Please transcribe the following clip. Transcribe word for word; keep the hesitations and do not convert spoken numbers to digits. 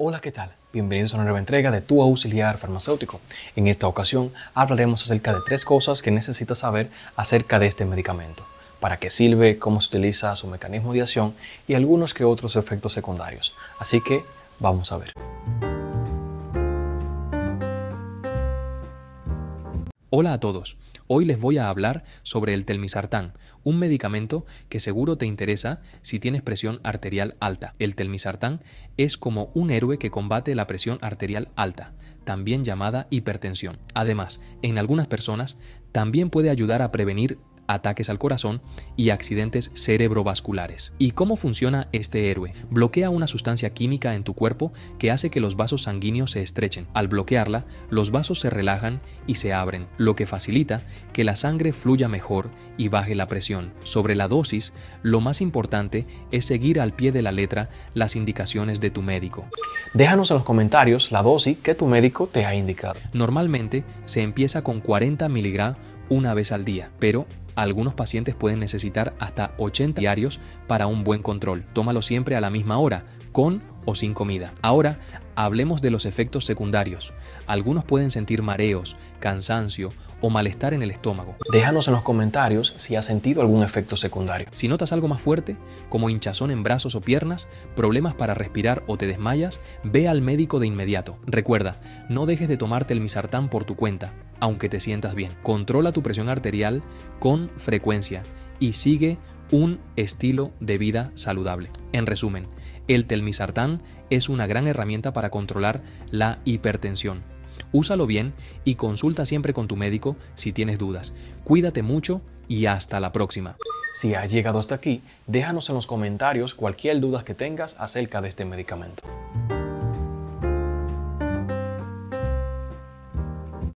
Hola, ¿qué tal? Bienvenidos a una nueva entrega de Tu Auxiliar Farmacéutico. En esta ocasión hablaremos acerca de tres cosas que necesitas saber acerca de este medicamento, para qué sirve, cómo se utiliza, su mecanismo de acción y algunos que otros efectos secundarios. Así que vamos a ver. Hola a todos, hoy les voy a hablar sobre el Telmisartan, un medicamento que seguro te interesa si tienes presión arterial alta. El Telmisartan es como un héroe que combate la presión arterial alta, también llamada hipertensión. Además, en algunas personas también puede ayudar a prevenir ataques al corazón y accidentes cerebrovasculares. ¿Y cómo funciona este héroe? Bloquea una sustancia química en tu cuerpo que hace que los vasos sanguíneos se estrechen. Al bloquearla, los vasos se relajan y se abren, lo que facilita que la sangre fluya mejor y baje la presión. Sobre la dosis, lo más importante es seguir al pie de la letra las indicaciones de tu médico. Déjanos en los comentarios la dosis que tu médico te ha indicado. Normalmente se empieza con cuarenta miligramos una vez al día, pero algunos pacientes pueden necesitar hasta ochenta diarios para un buen control. Tómalo siempre a la misma hora, con o sin comida. Ahora hablemos de los efectos secundarios. Algunos pueden sentir mareos, cansancio o malestar en el estómago. Déjanos en los comentarios si has sentido algún efecto secundario. Si notas algo más fuerte, como hinchazón en brazos o piernas, problemas para respirar o te desmayas, ve al médico de inmediato. Recuerda, no dejes de tomarte el Telmisartan por tu cuenta, aunque te sientas bien. Controla tu presión arterial con frecuencia y sigue un estilo de vida saludable. En resumen, el Telmisartan es una gran herramienta para controlar la hipertensión. Úsalo bien y consulta siempre con tu médico si tienes dudas. Cuídate mucho y hasta la próxima. Si has llegado hasta aquí, déjanos en los comentarios cualquier duda que tengas acerca de este medicamento.